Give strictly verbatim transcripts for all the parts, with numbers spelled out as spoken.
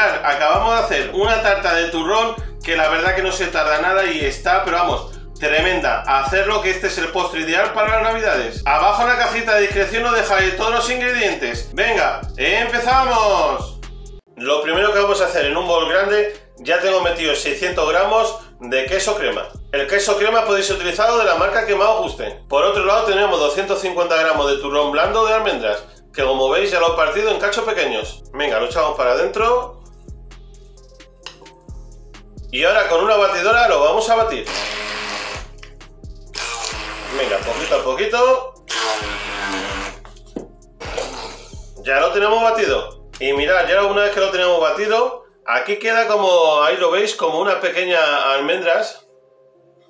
mirad, acabamos de hacer una tarta de turrón que la verdad que no se tarda nada y está, pero vamos, tremenda. Hacerlo, que este es el postre ideal para las navidades. Abajo en la cajita de descripción os dejaré todos los ingredientes. Venga, empezamos. Lo primero que vamos a hacer en un bol grande, ya tengo metido seiscientos gramos de queso crema. El queso crema podéis utilizarlo de la marca que más os guste. Por otro lado tenemos doscientos cincuenta gramos de turrón blando de almendras, que como veis ya lo he partido en cachos pequeños. Venga, lo echamos para adentro. Y ahora con una batidora lo vamos a batir. Venga, poquito a poquito. Ya lo tenemos batido. Y mirad, ya una vez que lo tenemos batido, aquí queda como, ahí lo veis, como unas pequeñas almendras.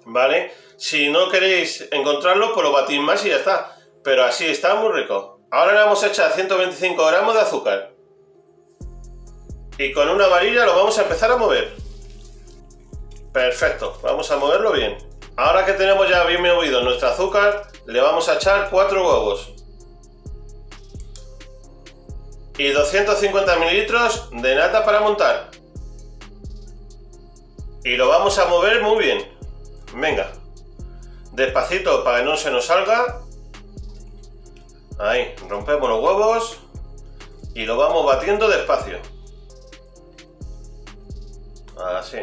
¿Vale? Si no queréis encontrarlo, pues lo batís más y ya está. Pero así está muy rico. Ahora le vamos a echar ciento veinticinco gramos de azúcar. Y con una varilla lo vamos a empezar a mover. Perfecto, vamos a moverlo bien. Ahora que tenemos ya bien movido nuestro azúcar, le vamos a echar cuatro huevos. Y doscientos cincuenta mililitros de nata para montar. Y lo vamos a mover muy bien. Venga, despacito para que no se nos salga. Ahí, rompemos los huevos y lo vamos batiendo despacio. Así.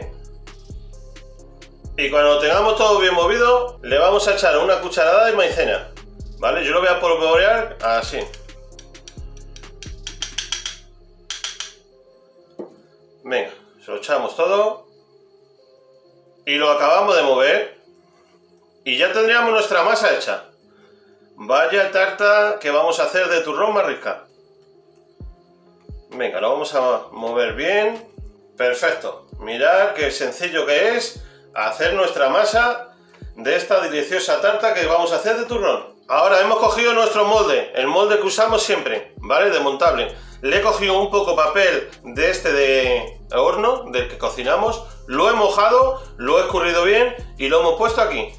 Y cuando tengamos todo bien movido, le vamos a echar una cucharada de maicena. ¿Vale? Yo lo voy a polvorear así. Venga, se lo echamos todo. Y lo acabamos de mover. Y ya tendríamos nuestra masa hecha. Vaya tarta que vamos a hacer de turrón más rica. Venga, lo vamos a mover bien. Perfecto. Mirad qué sencillo que es hacer nuestra masa de esta deliciosa tarta que vamos a hacer de turrón. Ahora hemos cogido nuestro molde, el molde que usamos siempre, ¿vale? Desmontable. Le he cogido un poco papel de este de horno, del que cocinamos, lo he mojado, lo he escurrido bien y lo hemos puesto aquí.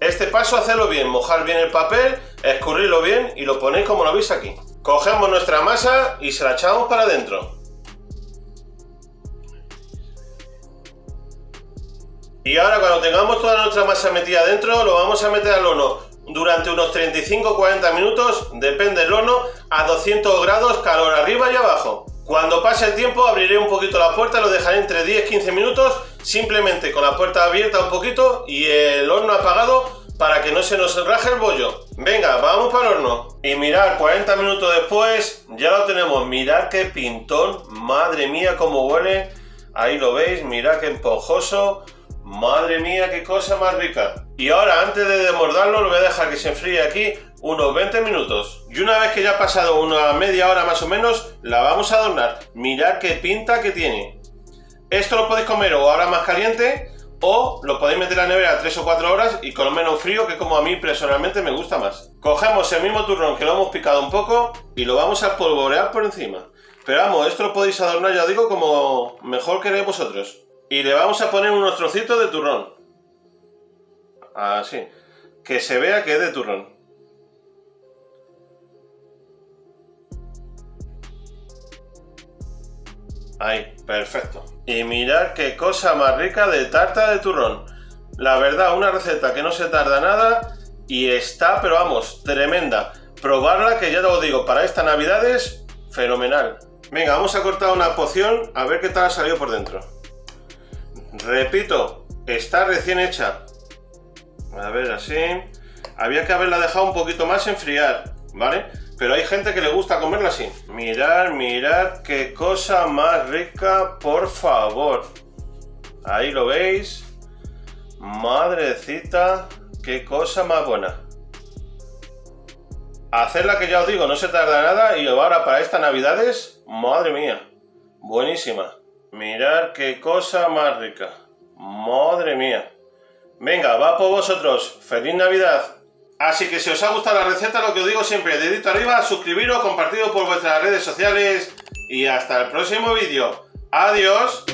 Este paso, hacerlo bien, mojar bien el papel, escurrirlo bien y lo ponéis como lo veis aquí. Cogemos nuestra masa y se la echamos para adentro. Y ahora cuando tengamos toda nuestra masa metida adentro, lo vamos a meter al horno durante unos treinta y cinco a cuarenta minutos, depende del horno, a doscientos grados, calor arriba y abajo. Cuando pase el tiempo abriré un poquito la puerta, lo dejaré entre diez a quince minutos, simplemente con la puerta abierta un poquito y el horno apagado para que no se nos raje el bollo. Venga, vamos para el horno. Y mirad, cuarenta minutos después ya lo tenemos. Mirad qué pintón, madre mía cómo huele. Ahí lo veis, mirad qué esponjoso. Madre mía, qué cosa más rica. Y ahora, antes de desmordarlo, lo voy a dejar que se enfríe aquí unos veinte minutos. Y una vez que ya ha pasado una media hora más o menos, la vamos a adornar. Mirad qué pinta que tiene. Esto lo podéis comer o ahora más caliente, o lo podéis meter en la nevera tres o cuatro horas y comerlo frío, que como a mí personalmente me gusta más. Cogemos el mismo turrón que lo hemos picado un poco y lo vamos a polvorear por encima. Pero vamos, esto lo podéis adornar, ya digo, como mejor queréis vosotros. Y le vamos a poner unos trocitos de turrón. Así. Que se vea que es de turrón. Ahí, perfecto. Y mirad qué cosa más rica de tarta de turrón. La verdad, una receta que no se tarda nada y está, pero vamos, tremenda. Probarla, que ya os digo, para esta Navidad es fenomenal. Venga, vamos a cortar una porción a ver qué tal ha salido por dentro. Repito, está recién hecha. A ver, así. Había que haberla dejado un poquito más enfriar, ¿vale? Pero hay gente que le gusta comerla así. Mirad, mirad qué cosa más rica, por favor. Ahí lo veis. Madrecita, qué cosa más buena. Hacerla, que ya os digo, no se tarda nada. Y ahora para estas navidades, madre mía, buenísima. Mirad qué cosa más rica. Madre mía. Venga, va por vosotros. ¡Feliz Navidad! Así que si os ha gustado la receta, lo que os digo siempre, dedito arriba, suscribiros, compartido por vuestras redes sociales. Y hasta el próximo vídeo. ¡Adiós!